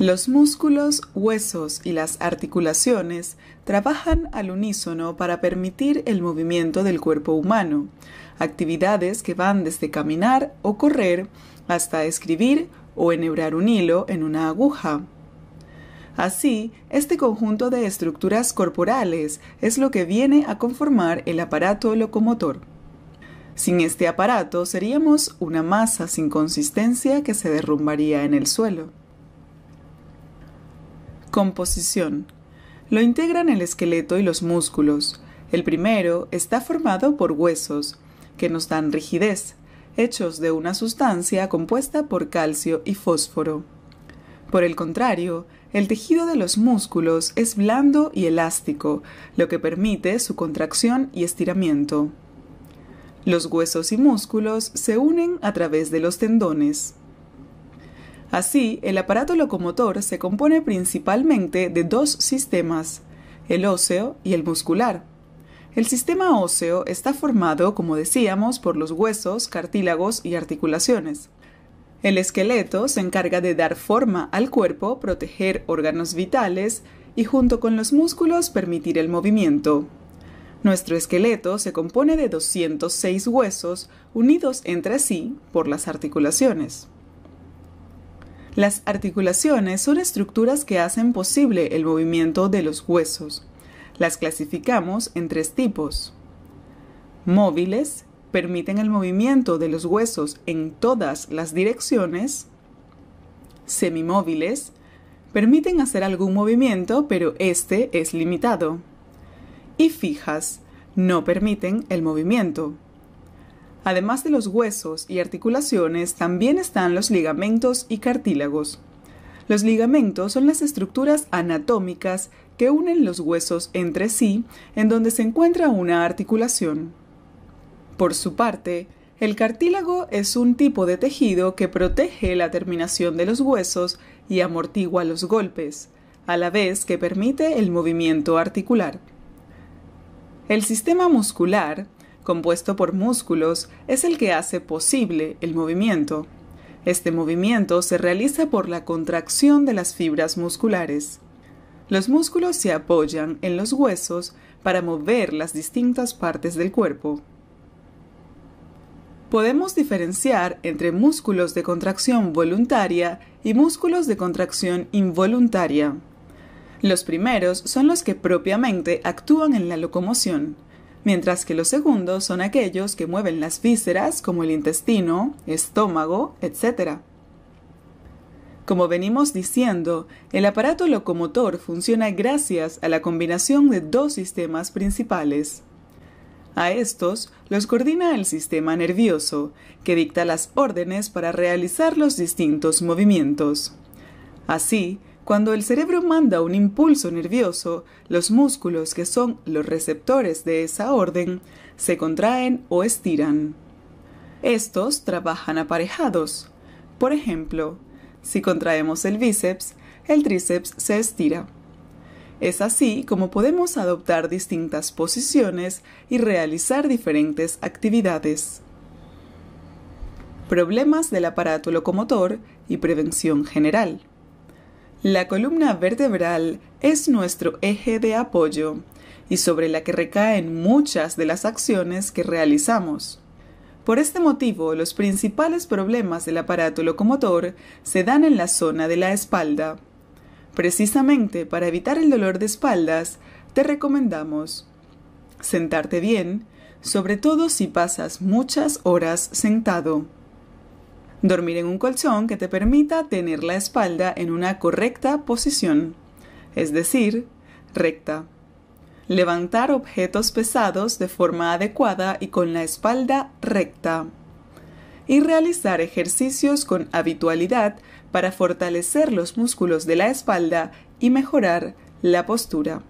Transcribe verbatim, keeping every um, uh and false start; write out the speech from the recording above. Los músculos, huesos y las articulaciones trabajan al unísono para permitir el movimiento del cuerpo humano, actividades que van desde caminar o correr hasta escribir o enhebrar un hilo en una aguja. Así, este conjunto de estructuras corporales es lo que viene a conformar el aparato locomotor. Sin este aparato seríamos una masa sin consistencia que se derrumbaría en el suelo. Composición. Lo integran el esqueleto y los músculos. El primero está formado por huesos, que nos dan rigidez, hechos de una sustancia compuesta por calcio y fósforo. Por el contrario, el tejido de los músculos es blando y elástico, lo que permite su contracción y estiramiento. Los huesos y músculos se unen a través de los tendones. Así, el aparato locomotor se compone principalmente de dos sistemas, el óseo y el muscular. El sistema óseo está formado, como decíamos, por los huesos, cartílagos y articulaciones. El esqueleto se encarga de dar forma al cuerpo, proteger órganos vitales y, junto con los músculos, permitir el movimiento. Nuestro esqueleto se compone de doscientos seis huesos unidos entre sí por las articulaciones. Las articulaciones son estructuras que hacen posible el movimiento de los huesos. Las clasificamos en tres tipos. Móviles, permiten el movimiento de los huesos en todas las direcciones. Semimóviles, permiten hacer algún movimiento, pero este es limitado. Y fijas, no permiten el movimiento. Además de los huesos y articulaciones, también están los ligamentos y cartílagos. Los ligamentos son las estructuras anatómicas que unen los huesos entre sí, en donde se encuentra una articulación. Por su parte, el cartílago es un tipo de tejido que protege la terminación de los huesos y amortigua los golpes, a la vez que permite el movimiento articular. El sistema muscular, compuesto por músculos, es el que hace posible el movimiento. Este movimiento se realiza por la contracción de las fibras musculares. Los músculos se apoyan en los huesos para mover las distintas partes del cuerpo. Podemos diferenciar entre músculos de contracción voluntaria y músculos de contracción involuntaria. Los primeros son los que propiamente actúan en la locomoción, mientras que los segundos son aquellos que mueven las vísceras como el intestino, estómago, etcétera. Como venimos diciendo, el aparato locomotor funciona gracias a la combinación de dos sistemas principales. A estos los coordina el sistema nervioso, que dicta las órdenes para realizar los distintos movimientos. Así, cuando el cerebro manda un impulso nervioso, los músculos que son los receptores de esa orden se contraen o estiran. Estos trabajan aparejados. Por ejemplo, si contraemos el bíceps, el tríceps se estira. Es así como podemos adoptar distintas posiciones y realizar diferentes actividades. Problemas del aparato locomotor y prevención general. La columna vertebral es nuestro eje de apoyo y sobre la que recaen muchas de las acciones que realizamos. Por este motivo, los principales problemas del aparato locomotor se dan en la zona de la espalda. Precisamente para evitar el dolor de espaldas, te recomendamos sentarte bien, sobre todo si pasas muchas horas sentado. Dormir en un colchón que te permita tener la espalda en una correcta posición, es decir, recta. Levantar objetos pesados de forma adecuada y con la espalda recta. Y realizar ejercicios con habitualidad para fortalecer los músculos de la espalda y mejorar la postura.